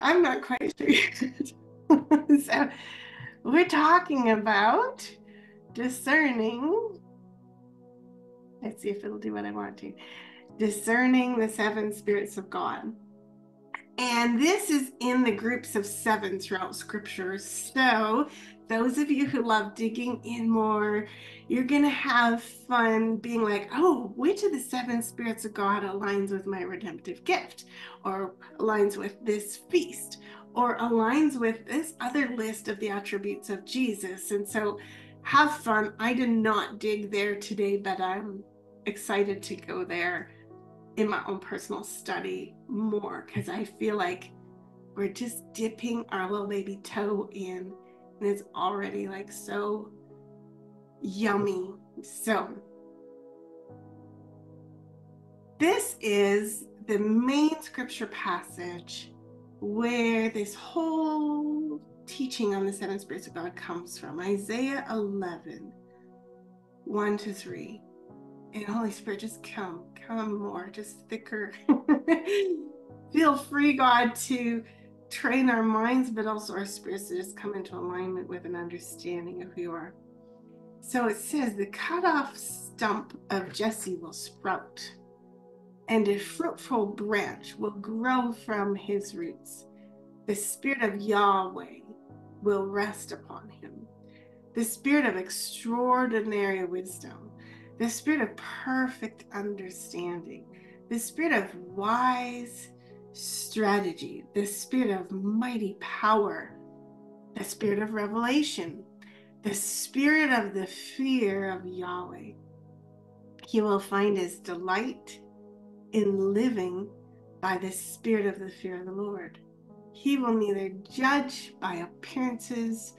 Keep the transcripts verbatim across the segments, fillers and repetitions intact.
I'm not quite sure yet. So we're talking about discerning. Let's see if it'll do what I want to. Discerning the seven spirits of God. And this is in the groups of seven throughout Scripture. So those of you who love digging in more, you're going to have fun being like, oh, which of the seven spirits of God aligns with my redemptive gift, or aligns with this feast, or aligns with this other list of the attributes of Jesus. And so have fun. I did not dig there today, but I'm excited to go there in my own personal study more, because I feel like we're just dipping our little baby toe in, and it's already like so yummy. So this is the main scripture passage where this whole teaching on the seven spirits of God comes from. Isaiah eleven, one to three. And Holy Spirit, just come, come more, just thicker. Feel free, God, to train our minds, but also our spirits to just come into alignment with an understanding of who you are. So it says, the cut off stump of Jesse will sprout, and a fruitful branch will grow from his roots. The Spirit of Yahweh will rest upon him, the Spirit of extraordinary wisdom, the Spirit of perfect understanding, the Spirit of wise strategy, the Spirit of mighty power, the Spirit of revelation, the Spirit of the fear of Yahweh. He will find his delight in living by the Spirit of the fear of the Lord. He will neither judge by appearances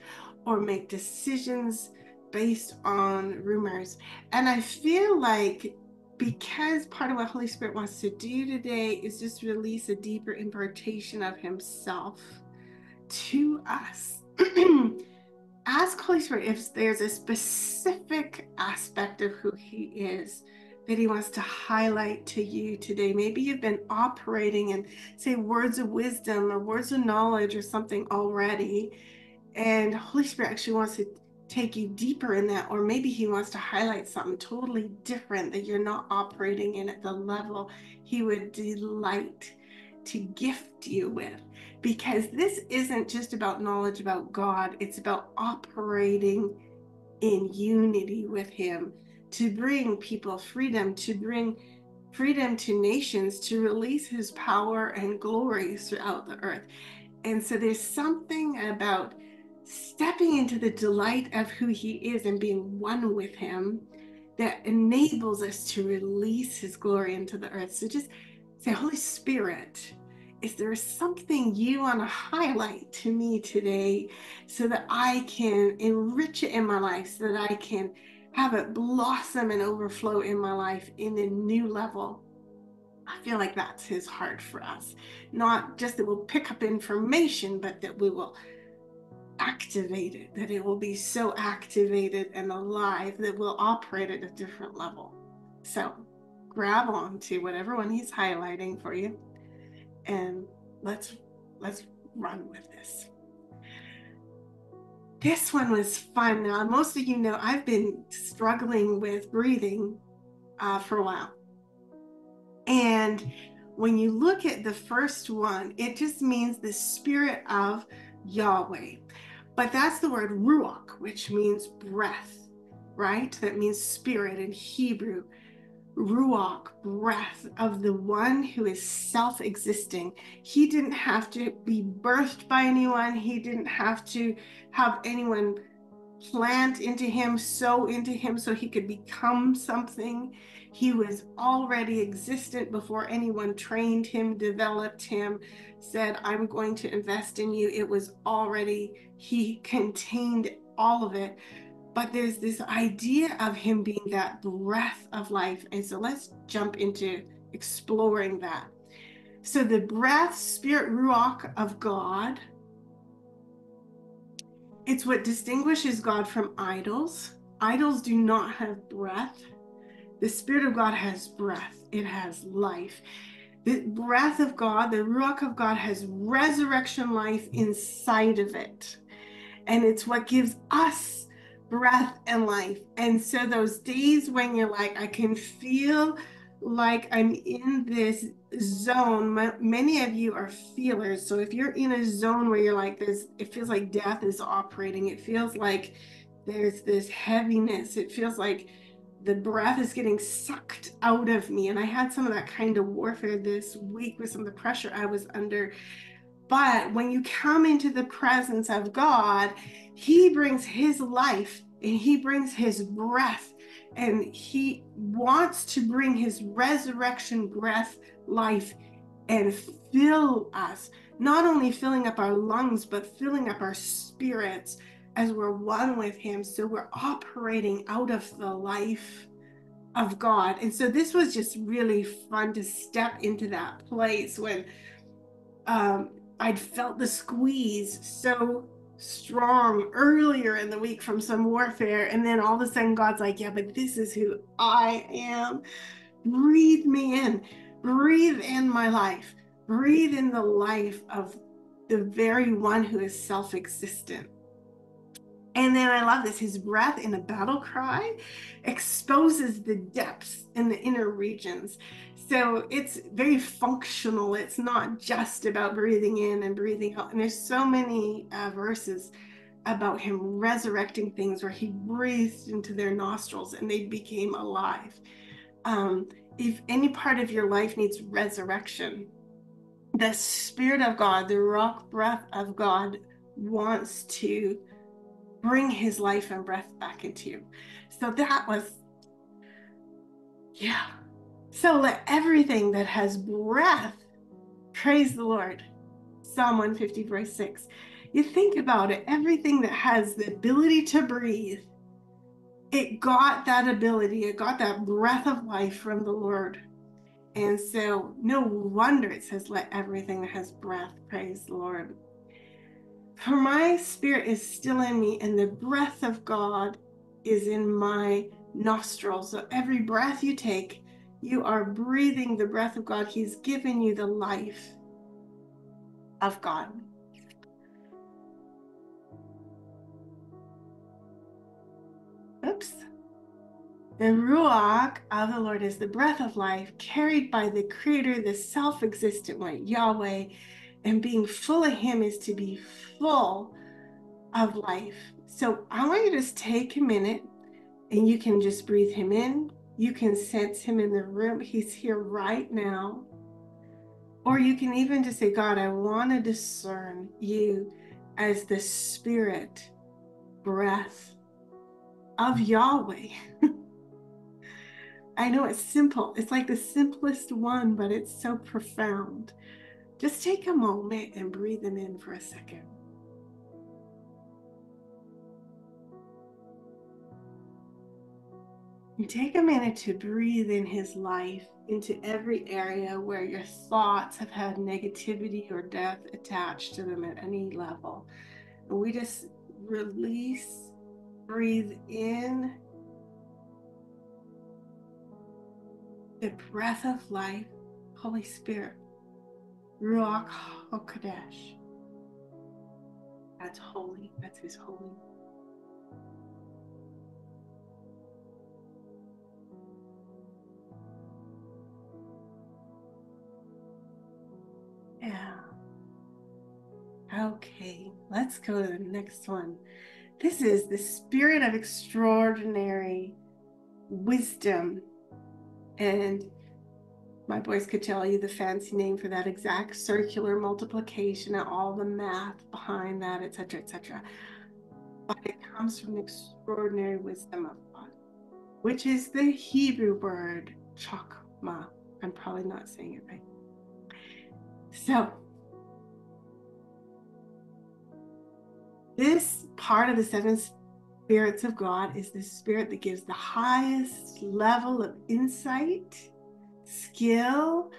or make decisions based on rumors. And I feel like, because part of what Holy Spirit wants to do today is just release a deeper impartation of himself to us. Ask Holy Spirit if there's a specific aspect of who he is that he wants to highlight to you today. Maybe you've been operating in, say, words of wisdom or words of knowledge or something already, and Holy Spirit actually wants to take you deeper in that, or maybe he wants to highlight something totally different that you're not operating in at the level he would delight to gift you with. Because this isn't just about knowledge about God, it's about operating in unity with him to bring people freedom, to bring freedom to nations, to release his power and glory throughout the earth. And so there's something about stepping into the delight of who he is and being one with him that enables us to release his glory into the earth. So just say, Holy Spirit, is there something you want to highlight to me today so that I can enrich it in my life, so that I can have it blossom and overflow in my life in a new level? I feel like that's his heart for us. Not just that we'll pick up information, but that we will activate it, that it will be so activated and alive that we'll operate at a different level. So grab on to whatever one he's highlighting for you, and let's let's run with this. This one was fun. Now, most of you know I've been struggling with breathing uh, for a while, and when you look at the first one, it just means the Spirit of Yahweh. But that's the word ruach, which means breath, right? That means spirit in Hebrew. Ruach, breath of the one who is self-existing. He didn't have to be birthed by anyone. He didn't have to have anyone plant into him, sow into him so he could become something. He was already existent before anyone trained him, developed him, said, I'm going to invest in you. It was already, he contained all of it. But there's this idea of him being that breath of life. And so let's jump into exploring that. So the breath, spirit, ruach of God, it's what distinguishes God from idols. Idols do not have breath. The Spirit of God has breath. It has life. The breath of God, the Ruach of God, has resurrection life inside of it. And it's what gives us breath and life. And so those days when you're like, I can feel like I'm in this zone. My, many of you are feelers. So if you're in a zone where you're like this, it feels like death is operating. It feels like there's this heaviness. It feels like the breath is getting sucked out of me. And I had some of that kind of warfare this week with some of the pressure I was under. But when you come into the presence of God, he brings his life and he brings his breath, and he wants to bring his resurrection breath life and fill us, not only filling up our lungs, but filling up our spirits as we're one with him. So we're operating out of the life of God. And so this was just really fun to step into that place when um, I'd felt the squeeze so strong earlier in the week from some warfare. And then all of a sudden God's like, yeah, but this is who I am. Breathe me in, breathe in my life, breathe in the life of the very one who is self-existent. And then I love this, his breath in a battle cry exposes the depths in the inner regions. So it's very functional. It's not just about breathing in and breathing out. And there's so many uh, verses about him resurrecting things where he breathed into their nostrils and they became alive. Um, if any part of your life needs resurrection, the Spirit of God, the Ruach breath of God, wants to bring his life and breath back into you. So that was, yeah. So let everything that has breath praise the Lord. Psalm one fifty, verse six. You think about it, everything that has the ability to breathe, it got that ability, it got that breath of life from the Lord. And so no wonder it says, let everything that has breath praise the Lord. For my spirit is still in me, and the breath of God is in my nostrils. So every breath you take, you are breathing the breath of God. He's given you the life of God. Oops. The Ruach of the Lord is the breath of life carried by the Creator, the self-existent one, Yahweh. And being full of him is to be full of life. So I want you to just take a minute and you can just breathe him in. You can sense him in the room. He's here right now. Or you can even just say, God, I want to discern you as the spirit breath of Yahweh. I know it's simple. It's like the simplest one, but it's so profound. Just take a moment and breathe them in for a second. And take a minute to breathe in his life into every area where your thoughts have had negativity or death attached to them at any level. And we just release, breathe in the breath of life, Holy Spirit. Ruach Kadesh. That's holy. That's his holy. Yeah. Okay, let's go to the next one. This is the spirit of extraordinary wisdom. And my boys could tell you the fancy name for that exact circular multiplication and all the math behind that, et cetera, et cetera. But it comes from the extraordinary wisdom of God, which is the Hebrew word chokmah. I'm probably not saying it right. So this part of the seven spirits of God is the spirit that gives the highest level of insight, skill,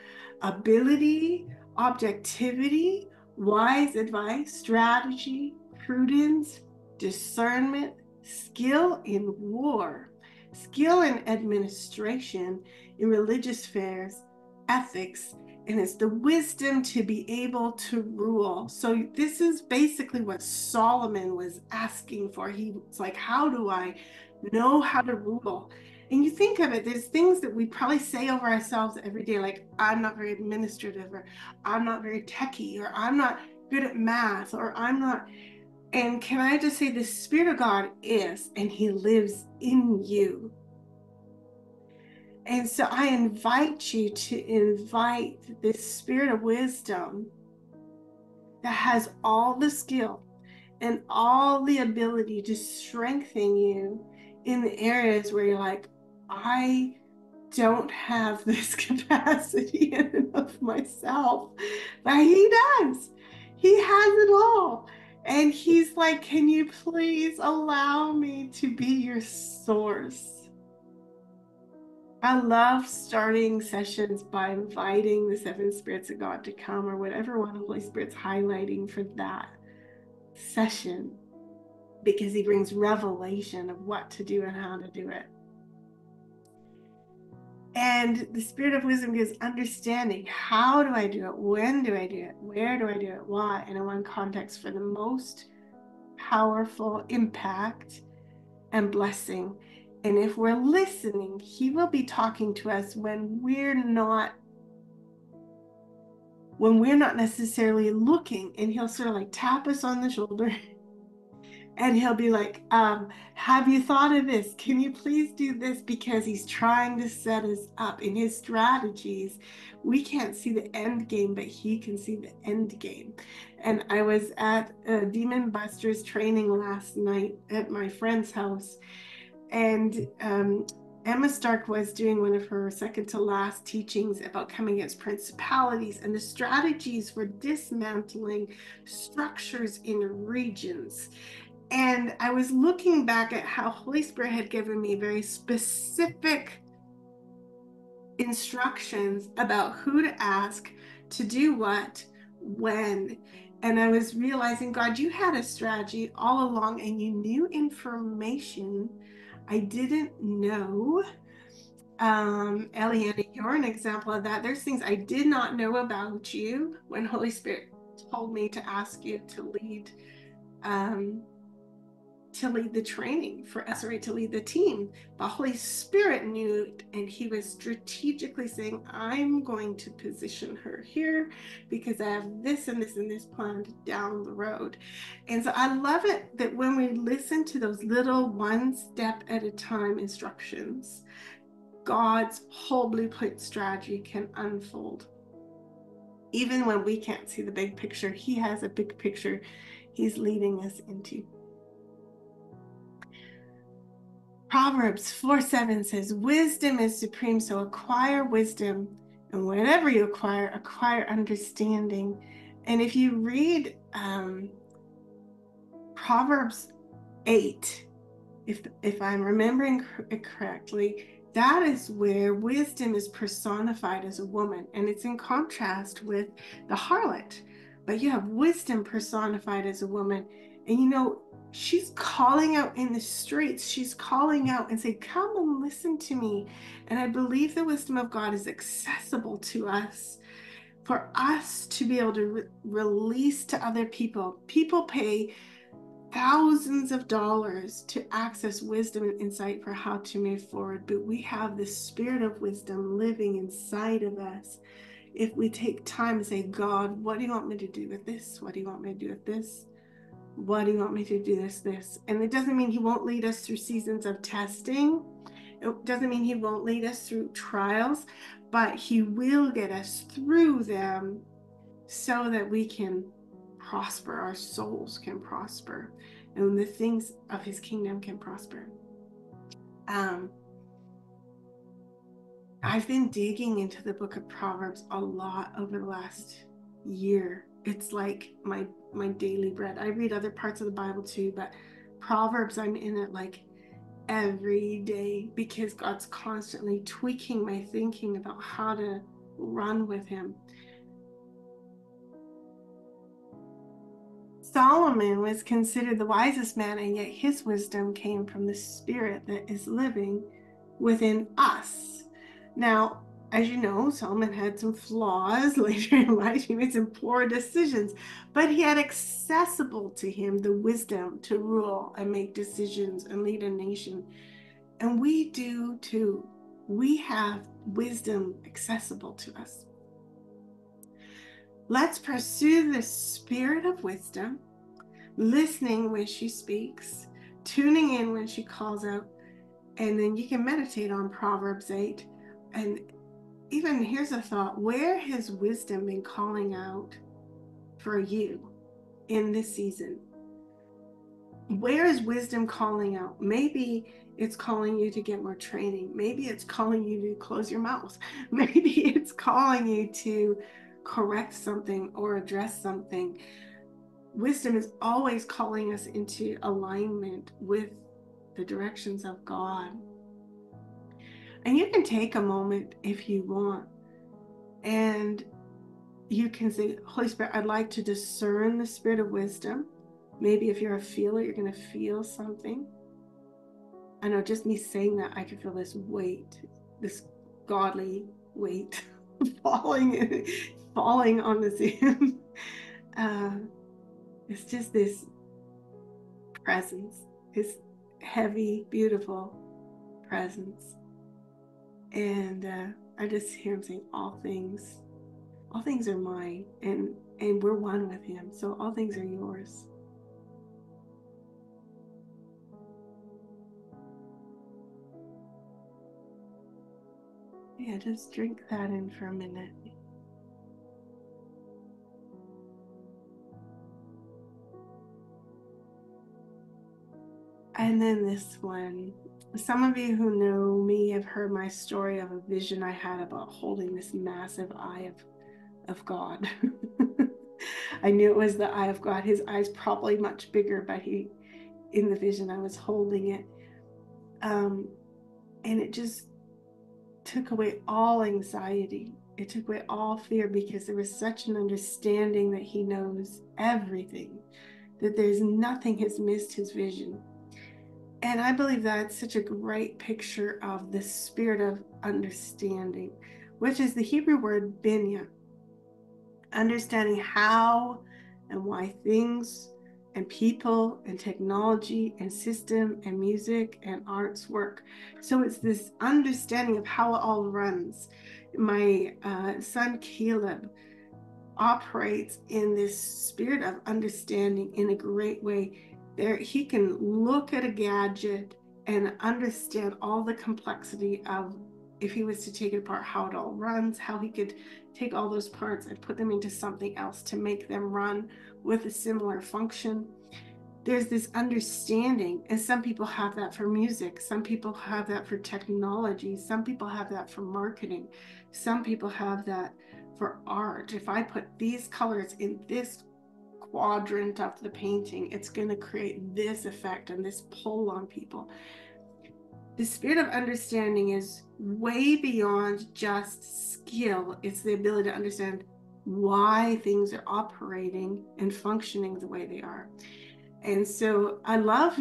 ability, objectivity, wise advice, strategy, prudence, discernment, skill in war, skill in administration, in religious affairs, ethics, and it's the wisdom to be able to rule. So this is basically what Solomon was asking for. He was like, how do I know how to rule? And you think of it, there's things that we probably say over ourselves every day, like, I'm not very administrative, or I'm not very techie, or I'm not good at math, or I'm not. And can I just say, the Spirit of God is, and He lives in you. And so I invite you to invite this spirit of wisdom that has all the skill and all the ability to strengthen you in the areas where you're like, I don't have this capacity in and of myself. But He does. He has it all. And He's like, can you please allow me to be your source? I love starting sessions by inviting the seven spirits of God to come, or whatever one the Holy Spirit's highlighting for that session, because He brings revelation of what to do and how to do it. And the Spirit of wisdom gives understanding. How do I do it? When do I do it? Where do I do it? Why? And in one context, for the most powerful impact and blessing. And if we're listening, He will be talking to us when we're not, when we're not necessarily looking. And He'll sort of like tap us on the shoulder, and He'll be like, um, have you thought of this? Can you please do this? Because He's trying to set us up in His strategies. We can't see the end game, but He can see the end game. And I was at a Demon Busters training last night at my friend's house. And um, Emma Stark was doing one of her second to last teachings about coming against principalities and the strategies for dismantling structures in regions. And I was looking back at how Holy Spirit had given me very specific instructions about who to ask, to do what, when. And I was realizing, God, you had a strategy all along, and you knew information I didn't know. Um, Eliana, you're an example of that. There's things I did not know about you when Holy Spirit told me to ask you to lead, um, to lead the training for S R A, to lead the team. But Holy Spirit knew it, and He was strategically saying, I'm going to position her here because I have this and this and this planned down the road. And so I love it that when we listen to those little one step at a time instructions, God's whole blueprint strategy can unfold. Even when we can't see the big picture, He has a big picture He's leading us into. Proverbs four seven says, wisdom is supreme, so acquire wisdom, and whatever you acquire, acquire understanding. And if you read um, Proverbs eight, if, if I'm remembering it correctly, that is where wisdom is personified as a woman, and it's in contrast with the harlot. But you have wisdom personified as a woman, and you know, she's calling out in the streets. She's calling out and saying, come and listen to me. And I believe the wisdom of God is accessible to us, for us to be able to re- release to other people. People pay thousands of dollars to access wisdom and insight for how to move forward. But we have the spirit of wisdom living inside of us. If we take time and say, God, what do you want me to do with this? What do you want me to do with this? What do you want me to do this, this? And it doesn't mean He won't lead us through seasons of testing. It doesn't mean He won't lead us through trials, but He will get us through them so that we can prosper, our souls can prosper, and the things of His kingdom can prosper. Um, I've been digging into the book of Proverbs a lot over the last year. It's like my my daily bread. I read other parts of the Bible too, but Proverbs, I'm in it like every day, because God's constantly tweaking my thinking about how to run with Him. Solomon was considered the wisest man, and yet his wisdom came from the Spirit that is living within us. Now, As you know, Solomon had some flaws later in life. He made some poor decisions, but he had accessible to him the wisdom to rule and make decisions and lead a nation. And we do too. We have wisdom accessible to us. Let's pursue the spirit of wisdom, listening when she speaks, tuning in when she calls out, and then you can meditate on Proverbs eight. And even here's a thought, where has wisdom been calling out for you in this season? Where is wisdom calling out? Maybe it's calling you to get more training. Maybe it's calling you to close your mouth. Maybe it's calling you to correct something or address something. Wisdom is always calling us into alignment with the directions of God. And you can take a moment if you want, and you can say, Holy Spirit, I'd like to discern the spirit of wisdom. Maybe if you're a feeler, you're going to feel something. I know just me saying that, I can feel this weight, this godly weight falling falling on the Zoom. Uh, it's just this presence, this heavy, beautiful presence. And uh, I just hear him saying, all things, all things are mine, and, and we're one with him. So all things are yours. Yeah, just drink that in for a minute. And then this one. Some of you who know me have heard my story of a vision I had about holding this massive eye of, of God. I knew it was the eye of God. His eye's probably much bigger, but he, in the vision, I was holding it. Um, and it just took away all anxiety. It took away all fear, because there was such an understanding that he knows everything, that there's nothing has missed his vision. And I believe that's such a great picture of the spirit of understanding, which is the Hebrew word binya. Understanding how and why things and people and technology and system and music and arts work. So it's this understanding of how it all runs. My uh, son Caleb operates in this spirit of understanding in a great way. There, he can look at a gadget and understand all the complexity of, if he was to take it apart, how it all runs, how he could take all those parts and put them into something else to make them run with a similar function. There's this understanding, and some people have that for music, some people have that for technology, some people have that for marketing, some people have that for art. If I put these colors in this quadrant of the painting, it's going to create this effect and this pull on people. The spirit of understanding is way beyond just skill. It's the ability to understand why things are operating and functioning the way they are. And so I love,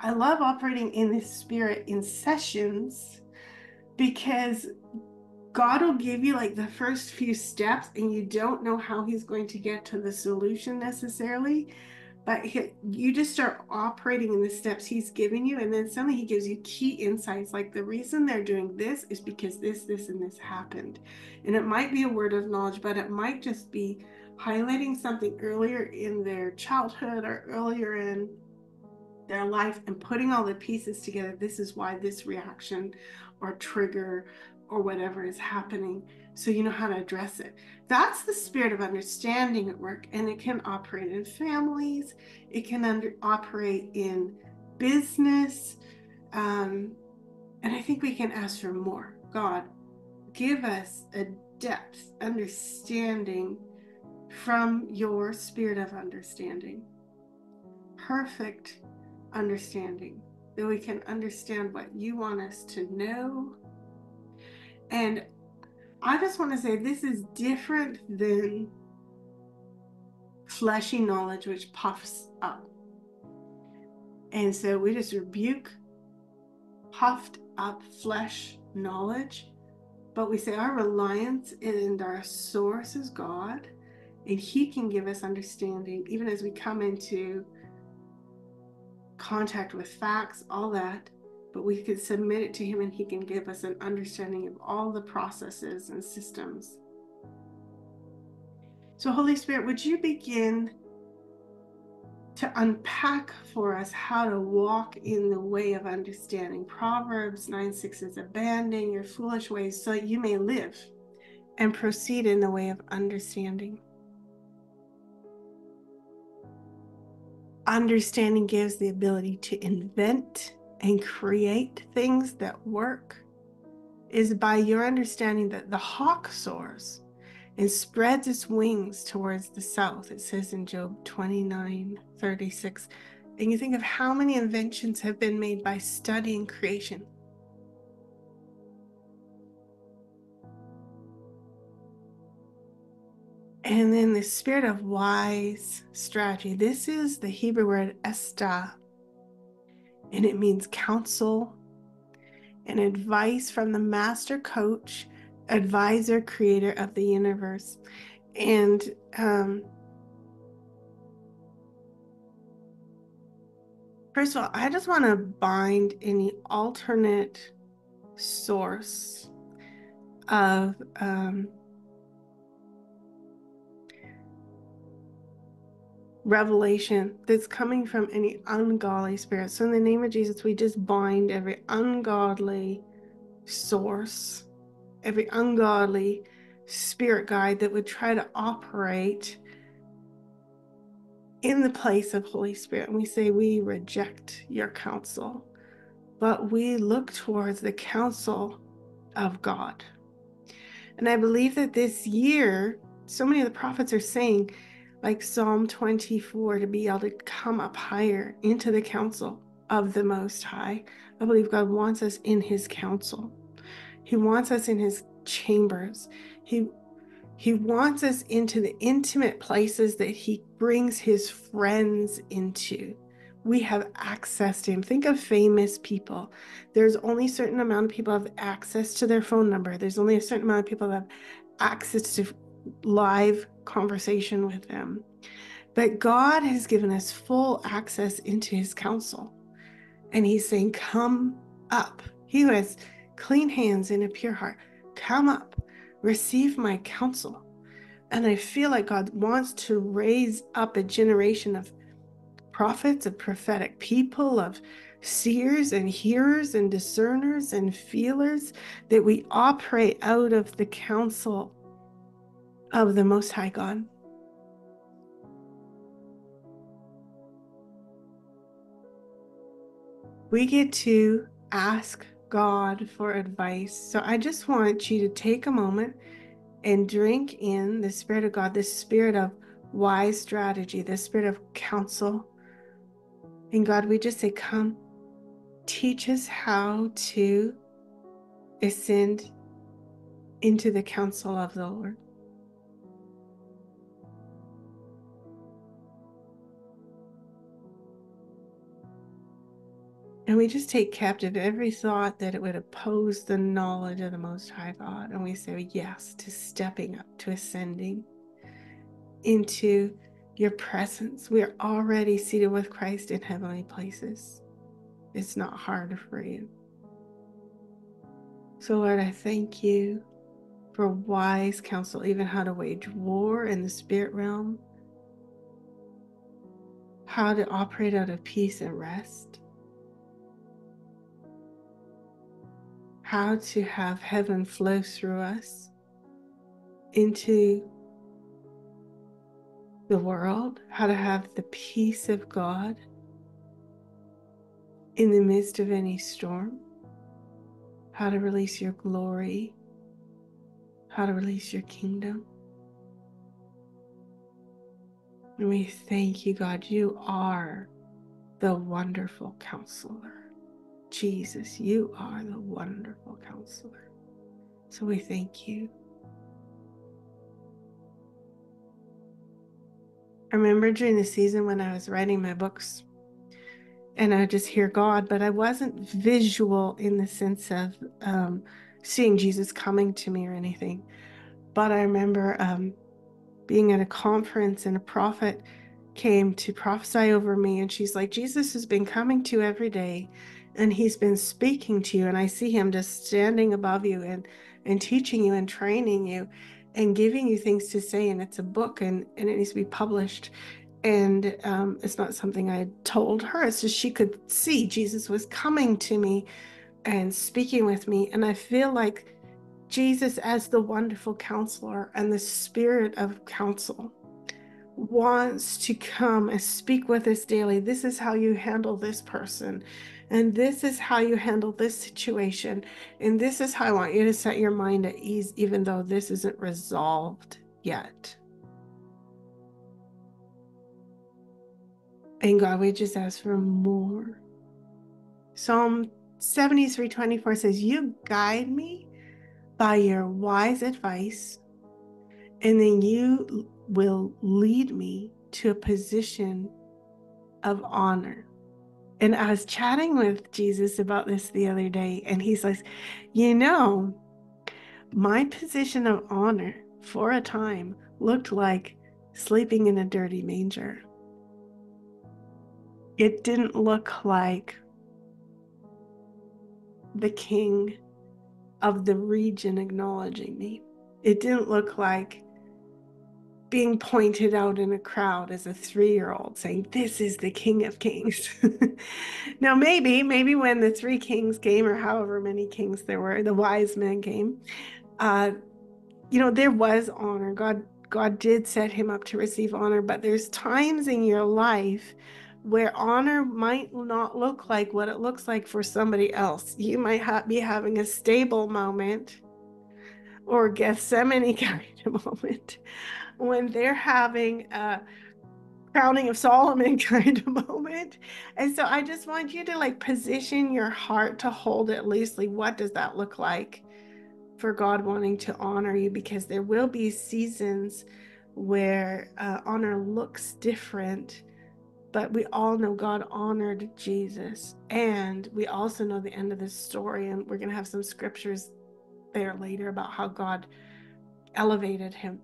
I love operating in this spirit in sessions, because God will give you like the first few steps and you don't know how he's going to get to the solution necessarily, but he, you just start operating in the steps he's given you, and then suddenly he gives you key insights, like the reason they're doing this is because this, this, and this happened. And it might be a word of knowledge, but it might just be highlighting something earlier in their childhood or earlier in their life and putting all the pieces together. This is why this reaction or trigger or whatever is happening, so you know how to address it. That's the spirit of understanding at work, and it can operate in families, it can under, operate in business, um, and I think we can ask for more. God, give us a depth understanding from your spirit of understanding, perfect understanding, that we can understand what you want us to know. And I just want to say, this is different than fleshy knowledge, which puffs up. And so we just rebuke puffed up flesh knowledge But we say our reliance and our source is God, and He can give us understanding, even as we come into contact with facts, all that, but we could submit it to Him and He can give us an understanding of all the processes and systems. So Holy Spirit, would you begin to unpack for us how to walk in the way of understanding? Proverbs nine six is abandon your foolish ways so that you may live and proceed in the way of understanding. Understanding gives the ability to invent and create things that work. It is by your understanding that the hawk soars and spreads its wings towards the south, it says in Job twenty-nine thirty-six. And you think of how many inventions have been made by studying creation. And then the spirit of wise strategy. This is the Hebrew word esta, and it means counsel and advice from the master coach, advisor, creator of the universe. And um, first of all, I just want to bind any alternate source of um, revelation that's coming from any ungodly spirit. So in the name of Jesus, we just bind every ungodly source, every ungodly spirit guide that would try to operate in the place of Holy Spirit. And we say, we reject your counsel, but we look towards the counsel of God. And I believe that this year, so many of the prophets are saying, like Psalm twenty-four, to be able to come up higher into the counsel of the Most High. I believe God wants us in His counsel. He wants us in His chambers. He, he wants us into the intimate places that He brings His friends into. We have access to Him. Think of famous people. There's only a certain amount of people have access to their phone number. There's only a certain amount of people that have access to live conversation with them. But God has given us full access into His counsel. And He's saying, come up. He who has clean hands and a pure heart, come up, receive my counsel. And I feel like God wants to raise up a generation of prophets, of prophetic people, of seers and hearers and discerners and feelers, that we operate out of the counsel of the Most High God. We get to ask God for advice. So I just want you to take a moment and drink in the Spirit of God, the Spirit of wise strategy, the Spirit of counsel. And God, we just say, come, teach us how to ascend into the counsel of the Lord. And we just take captive every thought that it would oppose the knowledge of the Most High God. And we say yes to stepping up, to ascending into your presence. We are already seated with Christ in heavenly places. It's not hard for you. So Lord, I thank you for wise counsel, even how to wage war in the spirit realm, how to operate out of peace and rest, how to have heaven flow through us into the world, how to have the peace of God in the midst of any storm, how to release your glory, how to release your kingdom. And we thank you, God, you are the wonderful counselor. Jesus, you are the wonderful counselor. So we thank you. I remember during the season when I was writing my books and I would just hear God, but I wasn't visual in the sense of um, seeing Jesus coming to me or anything. But I remember um, being at a conference and a prophet came to prophesy over me, and she's like, Jesus has been coming to you every day, and he's been speaking to you, and I see him just standing above you and and teaching you and training you and giving you things to say, and it's a book, and, and it needs to be published. And um, it's not something I told her. It's just she could see Jesus was coming to me and speaking with me. And I feel like Jesus, as the wonderful counselor and the spirit of counsel, wants to come and speak with us daily. This is how you handle this person, and this is how you handle this situation, and this is how I want you to set your mind at ease, even though this isn't resolved yet. And God, we just ask for more. Psalm seventy-three twenty-four says, you guide me by your wise advice, and then you will lead me to a position of honor. And I was chatting with Jesus about this the other day, and he's like, you know, my position of honor for a time looked like sleeping in a dirty manger. It didn't look like the king of the region acknowledging me. It didn't look like being pointed out in a crowd as a three-year-old saying, this is the King of Kings. Now, maybe, maybe when the three kings came, or however many kings there were, the wise men came, uh, you know, there was honor. God, God did set him up to receive honor, but there's times in your life where honor might not look like what it looks like for somebody else. You might ha- be having a stable moment, or Gethsemane kind of moment, when they're having a crowning of Solomon kind of moment. And so I just want you to like position your heart to hold it loosely. What does that look like for God wanting to honor you? Because there will be seasons where uh, honor looks different, but we all know God honored Jesus. And we also know the end of this story, and we're gonna have some scriptures there later about how God elevated him.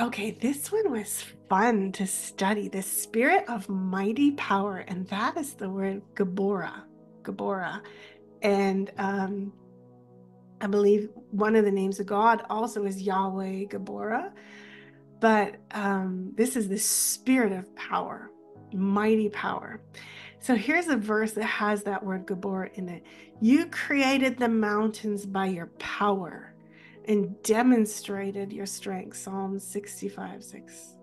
Okay, this one was fun to study. The spirit of mighty power, and that is the word Gabora, Gabora. And um, I believe one of the names of God also is Yahweh Gabora. But um, this is the spirit of power, mighty power. So here's a verse that has that word Gabora in it. You created the mountains by your power, and demonstrated your strength, Psalm sixty-five, six.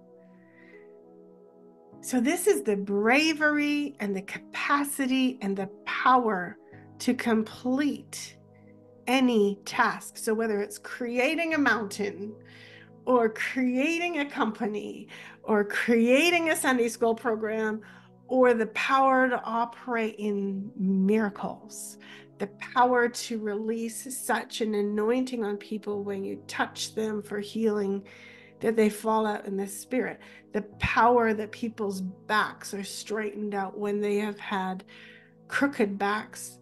So this is the bravery and the capacity and the power to complete any task. So whether it's creating a mountain, or creating a company, or creating a Sunday school program, or the power to operate in miracles, the power to release such an anointing on people when you touch them for healing that they fall out in the spirit, the power that people's backs are straightened out when they have had crooked backs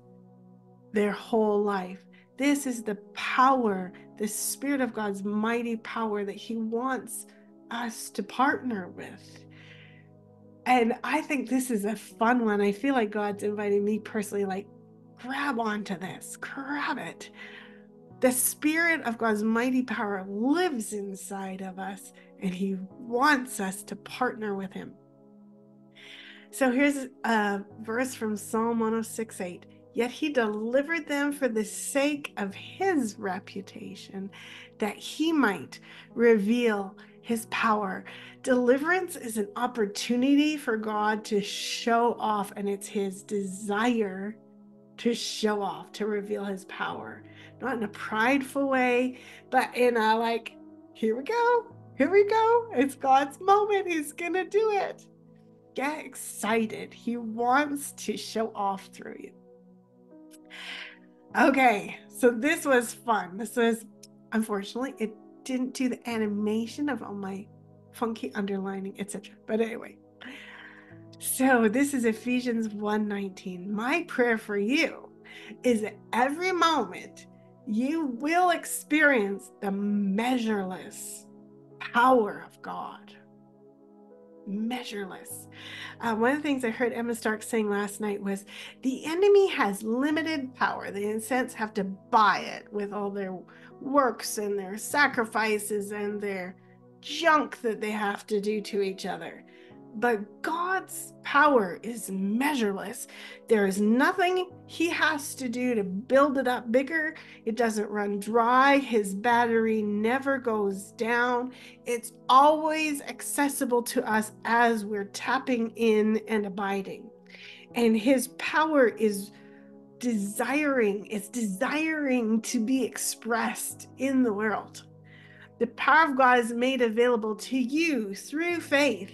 their whole life. This is the power, the Spirit of God's mighty power that he wants us to partner with. And I think this is a fun one. I feel like God's inviting me personally, like, grab onto this, grab it. The Spirit of God's mighty power lives inside of us, and he wants us to partner with him. So here's a verse from Psalm one oh six, eight. Yet he delivered them for the sake of his reputation, that he might reveal his power. Deliverance is an opportunity for God to show off, and it's his desire to show off, to reveal his power. Not in a prideful way, but in a like, here we go, here we go. It's God's moment, he's gonna do it. Get excited. He wants to show off through you. Okay, so this was fun. This was, unfortunately, it didn't do the animation of all my funky underlining, et cetera. But anyway. So this is Ephesians one nineteen. My prayer for you is every moment you will experience the measureless power of God. Measureless. Uh, one of the things I heard Emma Stark saying last night was the enemy has limited power. The incense have to buy it with all their works and their sacrifices and their junk that they have to do to each other. But God's power is measureless. There is nothing he has to do to build it up bigger. It doesn't run dry. His battery never goes down. It's always accessible to us as we're tapping in and abiding. And his power is desiring, it's desiring to be expressed in the world. The power of God is made available to you through faith.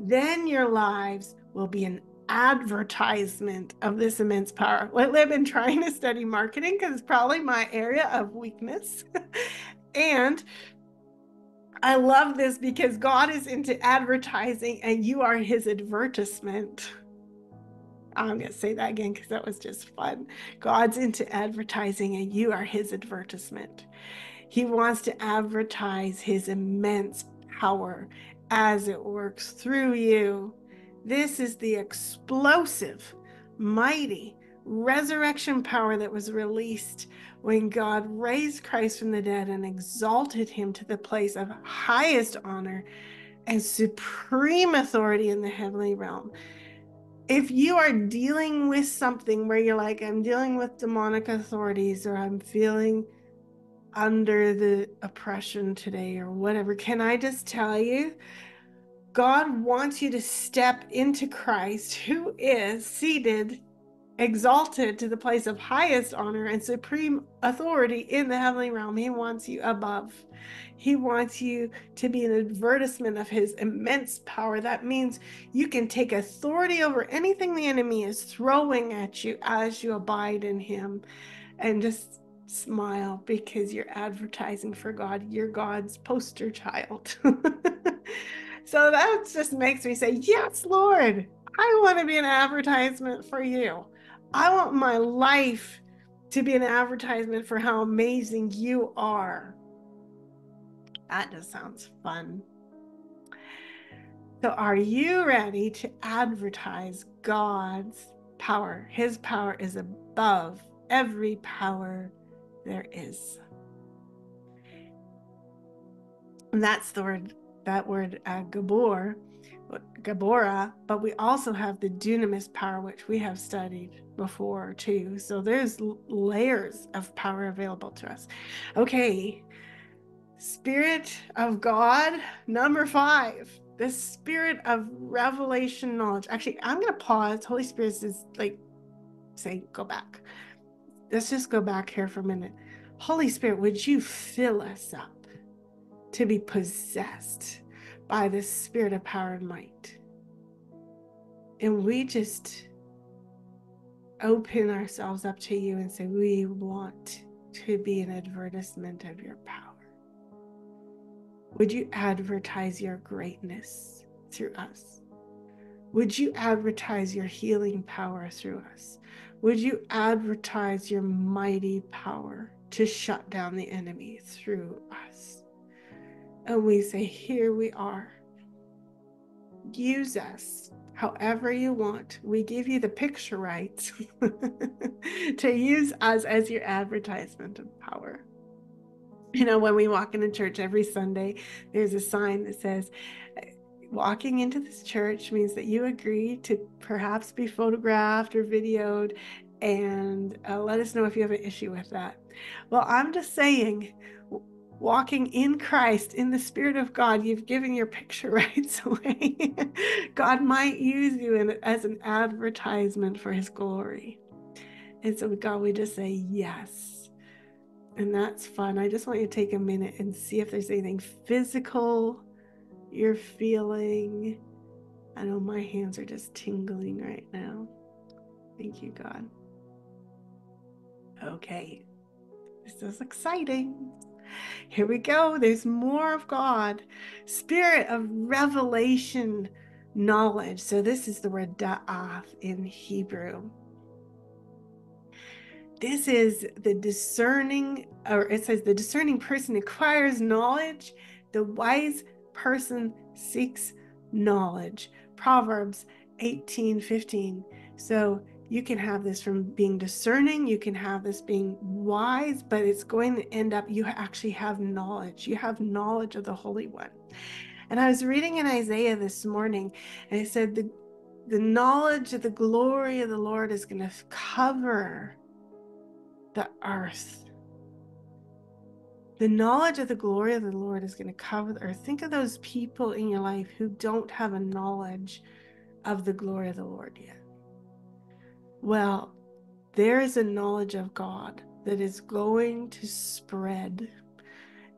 Then your lives will be an advertisement of this immense power. Lately, I've been trying to study marketing because it's probably my area of weakness. And I love this because God is into advertising and you are his advertisement. I'm going to say that again because that was just fun. God's into advertising and you are his advertisement. He wants to advertise his immense power as it works through you. This is the explosive, mighty resurrection power that was released when God raised Christ from the dead and exalted him to the place of highest honor and supreme authority in the heavenly realm. If you are dealing with something where you're like, I'm dealing with demonic authorities, or I'm feeling under the oppression today, or whatever, can I just tell you, God wants you to step into Christ, who is seated, exalted to the place of highest honor and supreme authority in the heavenly realm. He wants you above. He wants you to be an advertisement of his immense power. That means you can take authority over anything the enemy is throwing at you as you abide in him, and just smile because you're advertising for God. You're God's poster child. So that just makes me say, yes, Lord, I want to be an advertisement for you. I want my life to be an advertisement for how amazing you are. That just sounds fun. So are you ready to advertise God's power? His power is above every power there is. And that's the word, that word uh, Gabor, Gabora, but we also have the dunamis power, which we have studied before too. So there's layers of power available to us. Okay, Spirit of God, number five, the spirit of revelation knowledge. Actually, I'm going to pause. Holy Spirit is like saying, go back. Let's just go back here for a minute. Holy Spirit, would you fill us up to be possessed by the spirit of power and might? And we just open ourselves up to you and say, we want to be an advertisement of your power. Would you advertise your greatness through us? Would you advertise your healing power through us? Would you advertise your mighty power to shut down the enemy through us? And we say, here we are. Use us however you want. We give you the picture rights to use us as your advertisement of power. You know, when we walk into church every Sunday, there's a sign that says, walking into this church means that you agree to perhaps be photographed or videoed, and uh, let us know if you have an issue with that. Well, I'm just saying, walking in Christ, in the Spirit of God, you've given your picture rights away. God might use you in, as an advertisement for his glory. And so, God, we just say yes. And that's fun. I just want you to take a minute and see if there's anything physical you're feeling. I know my hands are just tingling right now. Thank you, God. Okay, this is exciting. Here we go. There's more of God. Spirit of revelation knowledge. So this is the word da'at in Hebrew. This is the discerning, or it says the discerning person acquires knowledge. The wise person seeks knowledge. Proverbs eighteen fifteen. So you can have this from being discerning. You can have this being wise, but it's going to end up, you actually have knowledge. You have knowledge of the Holy One. And I was reading in Isaiah this morning, and it said the, the knowledge of the glory of the Lord is going to cover the earth. The knowledge of the glory of the Lord is going to cover the earth. Think of those people in your life who don't have a knowledge of the glory of the Lord yet. Well, there is a knowledge of God that is going to spread.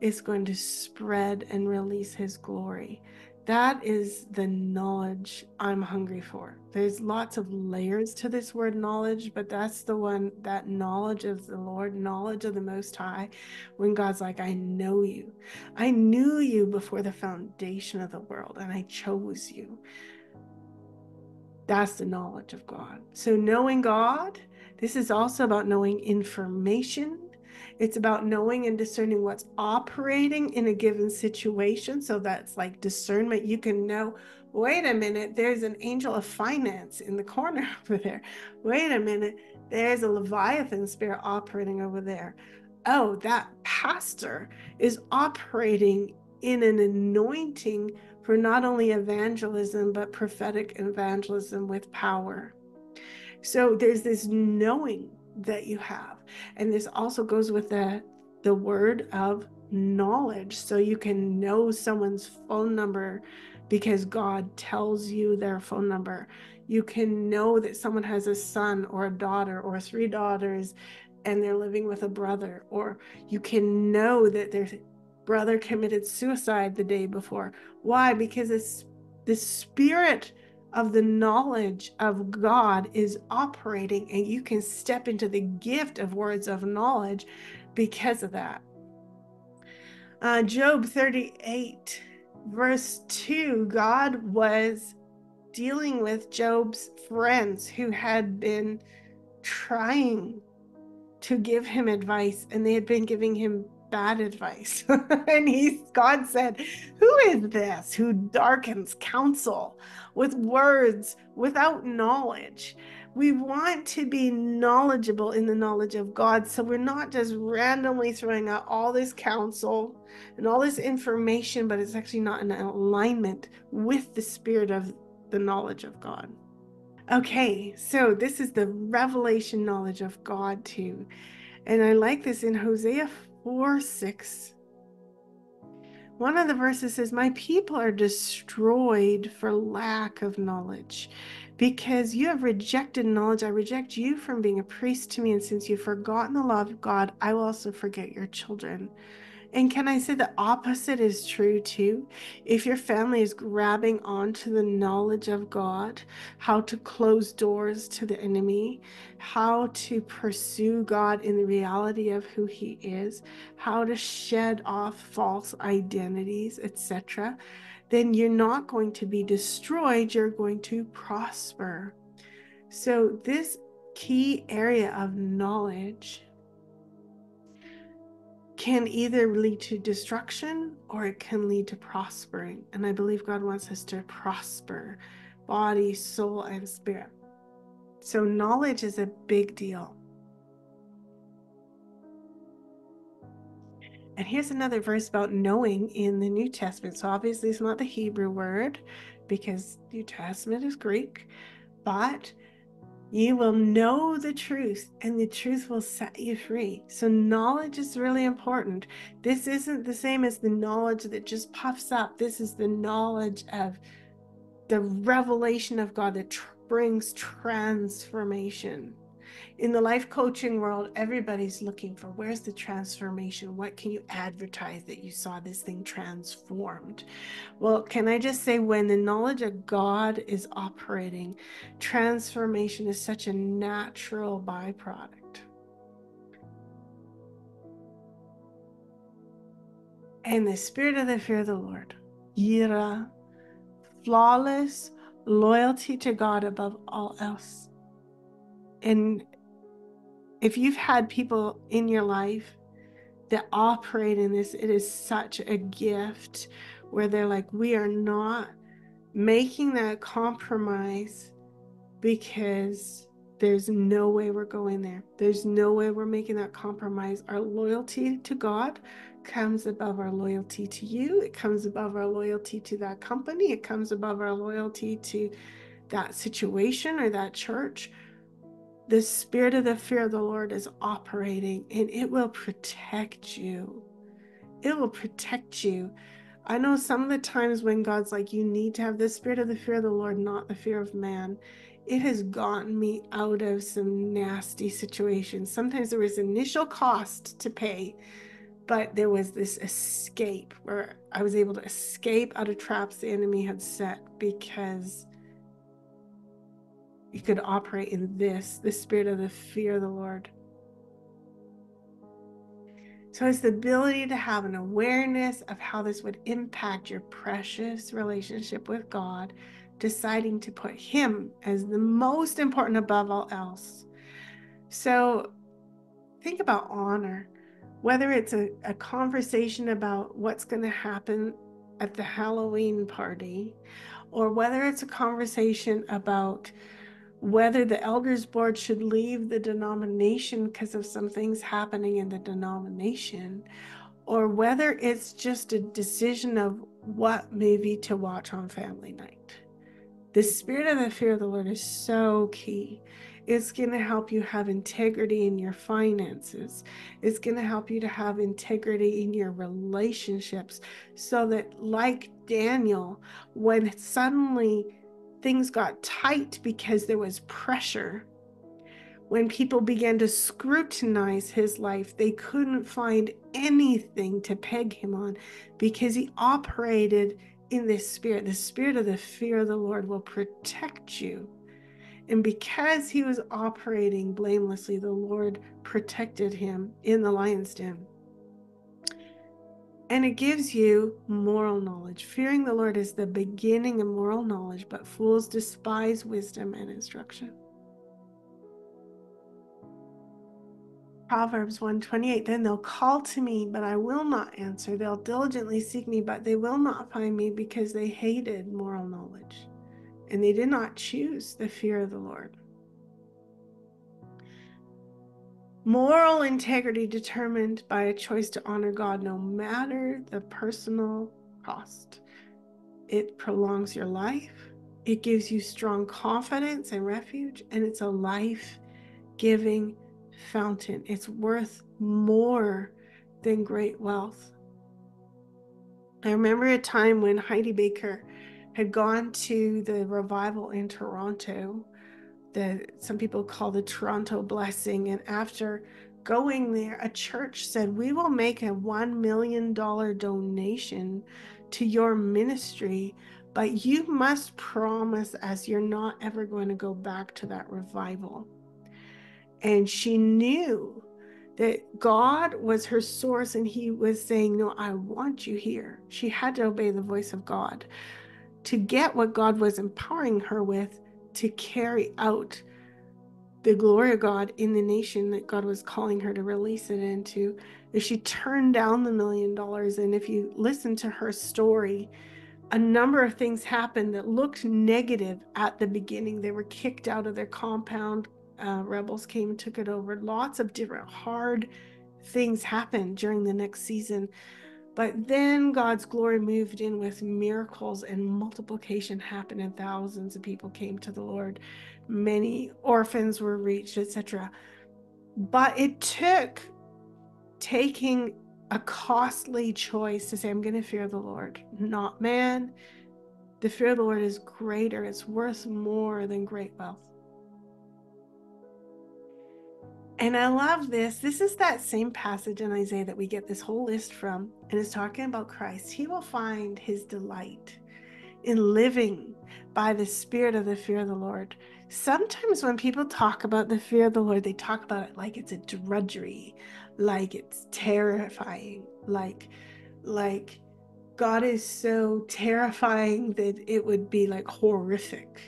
It's going to spread and release his glory. That is the knowledge I'm hungry for. There's lots of layers to this word knowledge, but that's the one, that knowledge of the Lord, knowledge of the Most High, when God's like, I know you. I knew you before the foundation of the world, and I chose you. That's the knowledge of God. So knowing God, this is also about knowing information. It's about knowing and discerning what's operating in a given situation. So that's like discernment. You can know, wait a minute, there's an angel of finance in the corner over there. Wait a minute, there's a Leviathan spirit operating over there. Oh, that pastor is operating in an anointing for not only evangelism, but prophetic evangelism with power. So there's this knowing that you have. And this also goes with the, the word of knowledge. So you can know someone's phone number because God tells you their phone number. You can know that someone has a son or a daughter or three daughters and they're living with a brother. Or you can know that their brother committed suicide the day before. Why? Because it's the spirit of the knowledge of God is operating, and you can step into the gift of words of knowledge because of that. Uh, Job thirty-eight, verse two, God was dealing with Job's friends who had been trying to give him advice, and they had been giving him bad advice. And he, God said, who is this who darkens counsel with words without knowledge? We want to be knowledgeable in the knowledge of God, so we're not just randomly throwing out all this counsel and all this information, but it's actually not in alignment with the spirit of the knowledge of God. Okay, so this is the revelation knowledge of God too. And I like this in Hosea four six. One of the verses says, my people are destroyed for lack of knowledge. Because you have rejected knowledge, I reject you from being a priest to me. And since you've forgotten the law of God, I will also forget your children. And can I say the opposite is true too? If your family is grabbing onto the knowledge of God, how to close doors to the enemy, how to pursue God in the reality of who he is, how to shed off false identities, et cetera, then you're not going to be destroyed, you're going to prosper. So this key area of knowledge can either lead to destruction or it can lead to prospering. And I believe God wants us to prosper body, soul, and spirit. So knowledge is a big deal. And here's another verse about knowing in the New Testament. So obviously it's not the Hebrew word because New Testament is Greek, but you will know the truth, and the truth will set you free. So knowledge is really important. This isn't the same as the knowledge that just puffs up. This is the knowledge of the revelation of God that tr- brings transformation. In the life coaching world, everybody's looking for, where's the transformation? What can you advertise that you saw this thing transformed? Well, can I just say, when the knowledge of God is operating, transformation is such a natural byproduct. And the spirit of the fear of the Lord, Yirah, flawless loyalty to God above all else. And if you've had people in your life that operate in this, it is such a gift where they're like, we are not making that compromise because there's no way we're going there. There's no way we're making that compromise. Our loyalty to God comes above our loyalty to you. It comes above our loyalty to that company. It comes above our loyalty to that situation or that church. The spirit of the fear of the Lord is operating, and it will protect you. It will protect you. I know some of the times when God's like, you need to have the spirit of the fear of the Lord, not the fear of man. It has gotten me out of some nasty situations. Sometimes there was initial cost to pay, but there was this escape where I was able to escape out of traps the enemy had set, because you could operate in this, the spirit of the fear of the Lord. So it's the ability to have an awareness of how this would impact your precious relationship with God, deciding to put Him as the most important above all else. So think about honor, whether it's a, a conversation about what's going to happen at the Halloween party, or whether it's a conversation about whether the elders board should leave the denomination because of some things happening in the denomination, or whether it's just a decision of what movie to watch on family night. The spirit of the fear of the Lord is so key. It's going to help you have integrity in your finances. It's going to help you to have integrity in your relationships, so that, like Daniel, when suddenly things got tight because there was pressure, when people began to scrutinize his life, they couldn't find anything to peg him on, because he operated in this spirit. The spirit of the fear of the Lord will protect you. And because he was operating blamelessly, the Lord protected him in the lion's den. And it gives you moral knowledge. Fearing the Lord is the beginning of moral knowledge, but fools despise wisdom and instruction. Proverbs one twenty-eight, then they'll call to me, but I will not answer. They'll diligently seek me, but they will not find me, because they hated moral knowledge, and they did not choose the fear of the Lord. Moral integrity determined by a choice to honor God, no matter the personal cost. It prolongs your life. It gives you strong confidence and refuge, and it's a life-giving fountain. It's worth more than great wealth. I remember a time when Heidi Baker had gone to the revival in Toronto that some people call the Toronto Blessing, and after going there, a church said, we will make a one million dollar donation to your ministry, but you must promise us you're not ever going to go back to that revival. And she knew that God was her source, and He was saying, no, I want you here. She had to obey the voice of God to get what God was empowering her with, to carry out the glory of God in the nation that God was calling her to release it into. If she turned down the million dollars, and if you listen to her story, a number of things happened that looked negative at the beginning. They were kicked out of their compound. Uh, rebels came and took it over. Lots of different hard things happened during the next season. But then God's glory moved in with miracles, and multiplication happened, and thousands of people came to the Lord. Many orphans were reached, et cetera. But it took taking a costly choice to say, I'm going to fear the Lord, not man. The fear of the Lord is greater. It's worth more than great wealth. And I love this. This is that same passage in Isaiah that we get this whole list from, and it's talking about Christ. He will find his delight in living by the spirit of the fear of the Lord. Sometimes when people talk about the fear of the Lord, they talk about it like it's a drudgery, like it's terrifying, like, like God is so terrifying that it would be like horrific.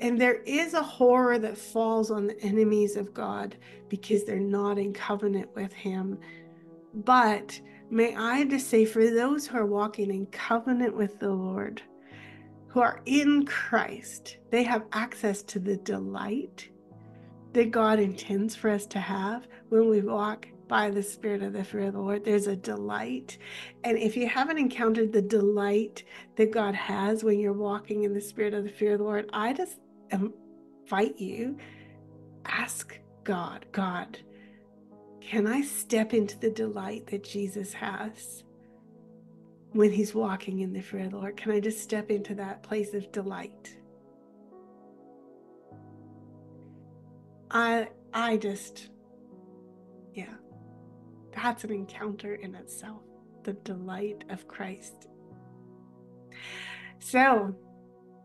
And there is a horror that falls on the enemies of God because they're not in covenant with him. But may I just say, for those who are walking in covenant with the Lord, who are in Christ, they have access to the delight that God intends for us to have when we walk by the spirit of the fear of the Lord. There's a delight. And if you haven't encountered the delight that God has when you're walking in the spirit of the fear of the Lord, I just invite you, ask God, God, can I step into the delight that Jesus has when he's walking in the fear of the Lord? Can I just step into that place of delight? I, I just, yeah. That's an encounter in itself, the delight of Christ. So,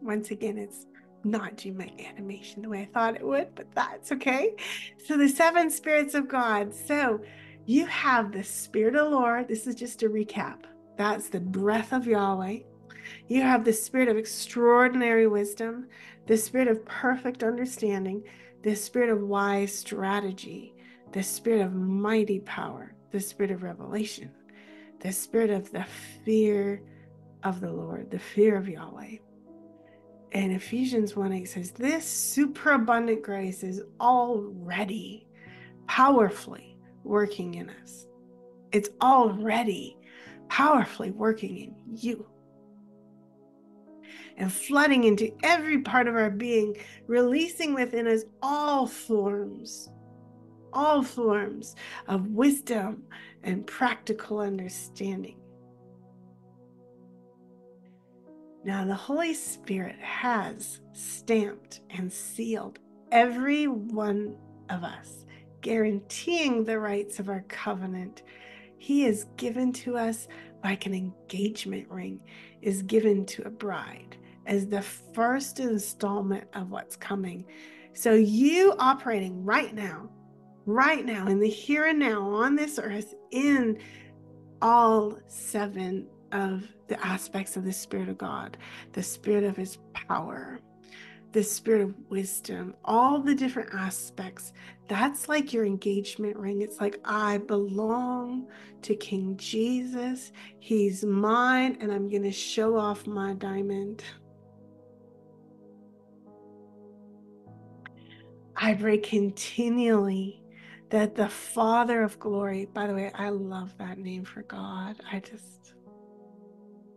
once again, it's not doing my animation the way I thought it would, but that's okay. So the seven spirits of God. So you have the Spirit of the Lord. This is just a recap. That's the breath of Yahweh. You have the spirit of extraordinary wisdom, the spirit of perfect understanding, the spirit of wise strategy, the spirit of mighty power, the spirit of revelation, the spirit of the fear of the Lord, the fear of Yahweh. And Ephesians one eight says, this superabundant grace is already powerfully working in us. It's already powerfully working in you and flooding into every part of our being, releasing within us all forms all forms of wisdom and practical understanding. Now, the Holy Spirit has stamped and sealed every one of us, guaranteeing the rights of our covenant. He is given to us like an engagement ring is given to a bride, as the first installment of what's coming. So you operating right now, right now, in the here and now, on this earth, in all seven of the aspects of the Spirit of God, the Spirit of his power, the Spirit of wisdom, all the different aspects. That's like your engagement ring. It's like, I belong to King Jesus. He's mine, and I'm going to show off my diamond. I pray continually that the Father of glory, by the way, I love that name for God. I just,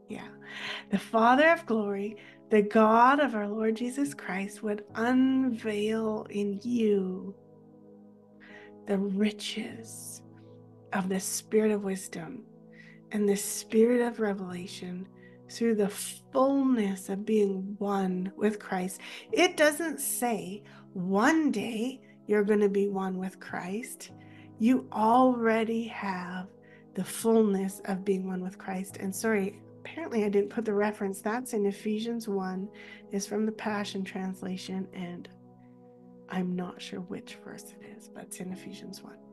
yeah. The Father of glory, the God of our Lord Jesus Christ, would unveil in you the riches of the spirit of wisdom and the spirit of revelation through the fullness of being one with Christ. It doesn't say one day you're going to be one with Christ. You already have the fullness of being one with Christ. And sorry, apparently I didn't put the reference. That's in Ephesians one. It's from the Passion Translation, and I'm not sure which verse it is, but it's in Ephesians one.